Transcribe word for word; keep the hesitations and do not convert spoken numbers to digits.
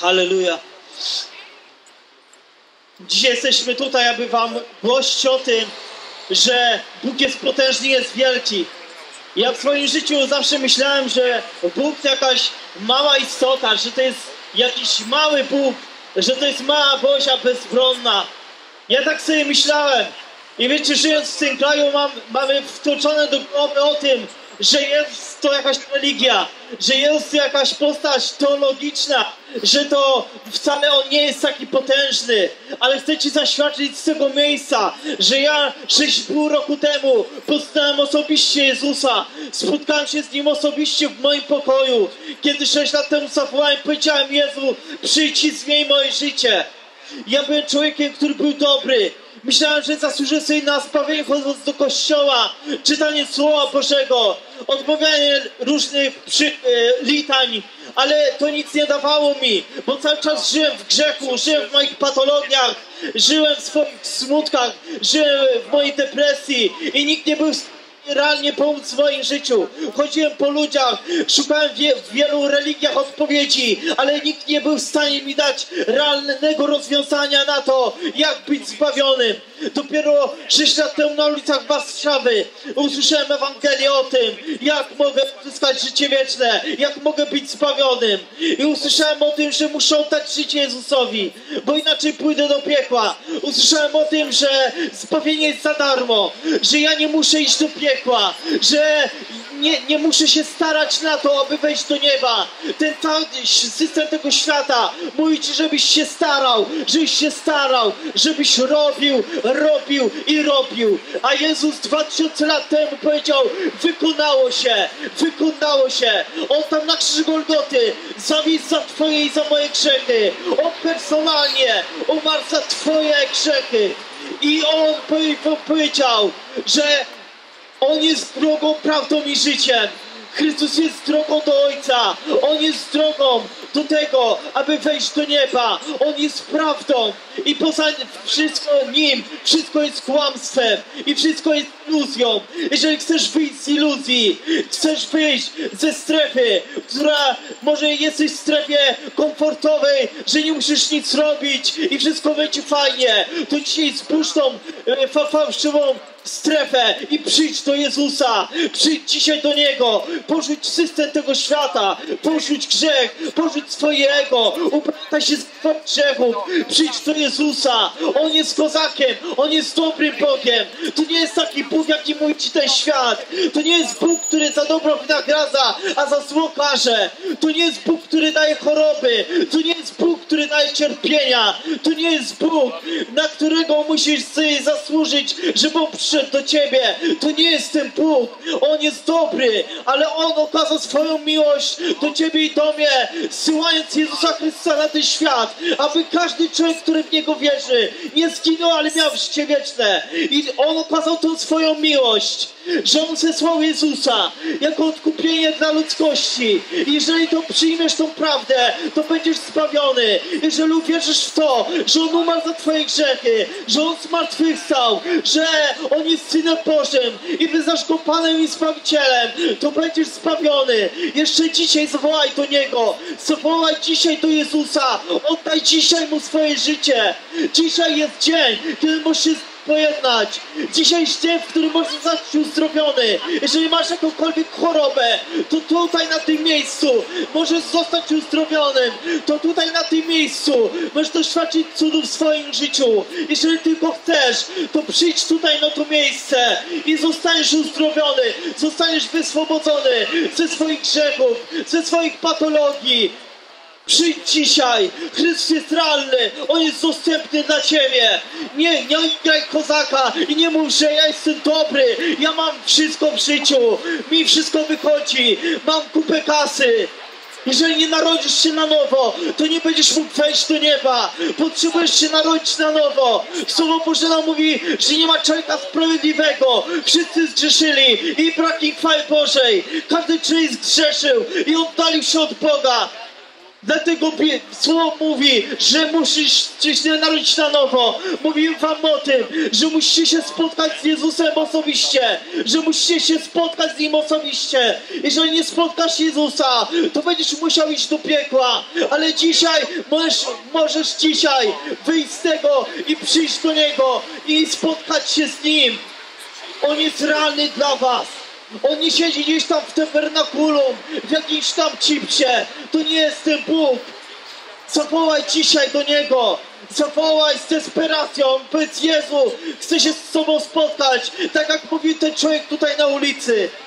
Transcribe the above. Halleluja. Dzisiaj jesteśmy tutaj, aby wam głosić o tym, że Bóg jest potężny, jest wielki. Ja w swoim życiu zawsze myślałem, że Bóg to jakaś mała istota, że to jest jakiś mały Bóg, że to jest mała Boża bezbronna. Ja tak sobie myślałem. I wiecie, żyjąc w tym kraju mam, mamy wtłoczone do głowy o tym, że jest to jakaś religia, że jest to jakaś postać teologiczna, że to wcale on nie jest taki potężny. Ale chcę ci zaświadczyć z tego miejsca, że ja sześć pół roku temu poznałem osobiście Jezusa. Spotkałem się z Nim osobiście w moim pokoju. Kiedy sześć lat temu zawołałem, powiedziałem: Jezu, przyjdź i zmień moje życie. Ja byłem człowiekiem, który był dobry. Myślałem, że zasłużę sobie na zbawienie, chodząc do kościoła, czytanie Słowa Bożego, odmawianie różnych przy, e, litań, ale to nic nie dawało mi, bo cały czas żyłem w grzechu, żyłem w moich patologiach, żyłem w swoich smutkach, żyłem w mojej depresji i nikt nie był realnie pomóc w moim życiu. Chodziłem po ludziach, szukałem wie, w wielu religiach odpowiedzi, ale nikt nie był w stanie mi dać realnego rozwiązania na to, jak być zbawionym. Dopiero sześć lat temu na ulicach Warszawy usłyszałem Ewangelię o tym, jak mogę uzyskać życie wieczne, jak mogę być zbawionym. I usłyszałem o tym, że muszę oddać życie Jezusowi, bo inaczej pójdę do piekła. Usłyszałem o tym, że zbawienie jest za darmo, że ja nie muszę iść do piekła, że nie, nie muszę się starać na to, aby wejść do nieba. Ten cały system tego świata mówi ci, żebyś się starał, żebyś się starał, żebyś robił, robił i robił. A Jezus dwa tysiące lat temu powiedział: wykonało się, wykonało się. On tam na krzyżu Golgoty zawisł za twoje i za moje grzechy. On personalnie umarł za twoje grzechy. I On powiedział, że On jest drogą, prawdą i życiem. Chrystus jest drogą do Ojca. On jest drogą do tego, aby wejść do nieba. On jest prawdą i poza wszystko Nim wszystko jest kłamstwem i wszystko jest iluzją. Jeżeli chcesz wyjść z iluzji, chcesz wyjść ze strefy, która może jesteś w strefie komfortowej, że nie musisz nic robić i wszystko będzie fajnie, to dzisiaj zbóż tą fałszywą strefę i przyjdź do Jezusa, przyjdź dzisiaj do Niego, porzuć system tego świata, porzuć grzech, porzuć swoje ego, upamiętaj się z grzechów, przyjdź do Jezusa. On jest kozakiem, On jest dobrym Bogiem. To nie jest taki Bóg, jaki mówi ci ten świat. To nie jest Bóg, który za dobro wynagradza, a za zło karze. To nie jest Bóg, który daje choroby. To nie jest Bóg, który daje cierpienia. To nie jest Bóg, na którego musisz sobie zasłużyć, żeby on przyszedł do ciebie. To nie jest ten Bóg. On jest dobry, ale On okazał swoją miłość do ciebie i do mnie, zsyłając Jezusa Chrystusa na ten świat, aby każdy człowiek, który w Niego wierzy, nie zginął, ale miał życie wieczne. I On okazał tą swoją miłość, że On zesłał Jezusa jako odkupienie dla ludzkości. I jeżeli to przyjmiesz tą prawdę, to będziesz zbawiony. Jeżeli uwierzysz w to, że On umarł za twoje grzechy, że On zmartwychwstał, że On jest Synem Bożym i wyznasz Go Panem i Zbawicielem, to będziesz zbawiony. Jeszcze dzisiaj zawołaj do Niego, zawołaj dzisiaj do Jezusa, oddaj dzisiaj Mu swoje życie. Dzisiaj jest dzień, kiedy możesz się pojednać. Dzisiaj dzień, w którym możesz zostać uzdrowiony. Jeżeli masz jakąkolwiek chorobę, to tutaj na tym miejscu możesz zostać uzdrowionym. To tutaj na tym miejscu możesz doświadczyć cudów w swoim życiu. Jeżeli tylko chcesz, to przyjdź tutaj na to miejsce i zostaniesz uzdrowiony, zostaniesz wyswobodzony ze swoich grzechów, ze swoich patologii. Przyjdź dzisiaj, Chrystus jest realny, On jest dostępny dla ciebie. Nie, nie graj kozaka i nie mów, że ja jestem dobry, ja mam wszystko w życiu, mi wszystko wychodzi, mam kupę kasy. Jeżeli nie narodzisz się na nowo, to nie będziesz mógł wejść do nieba. Potrzebujesz się narodzić na nowo. Słowo Boże nam mówi, że nie ma człowieka sprawiedliwego. Wszyscy zgrzeszyli i brak im chwały Bożej. Każdy człowiek zgrzeszył i oddalił się od Boga. Dlatego Słowo mówi, że musicie się narodzić na nowo. Mówiłem wam o tym, że musicie się spotkać z Jezusem osobiście. Że musicie się spotkać z Nim osobiście. Jeżeli nie spotkasz Jezusa, to będziesz musiał iść do piekła. Ale dzisiaj, możesz, możesz dzisiaj wyjść z tego i przyjść do Niego i spotkać się z Nim. On jest realny dla was. On nie siedzi gdzieś tam w tabernakulum, w jakimś tam cipsie. To nie jest ten Bóg. Zawołaj dzisiaj do Niego. Zawołaj z desperacją. Powiedz: Jezu, chcę się z Tobą spotkać. Tak jak mówił ten człowiek tutaj na ulicy.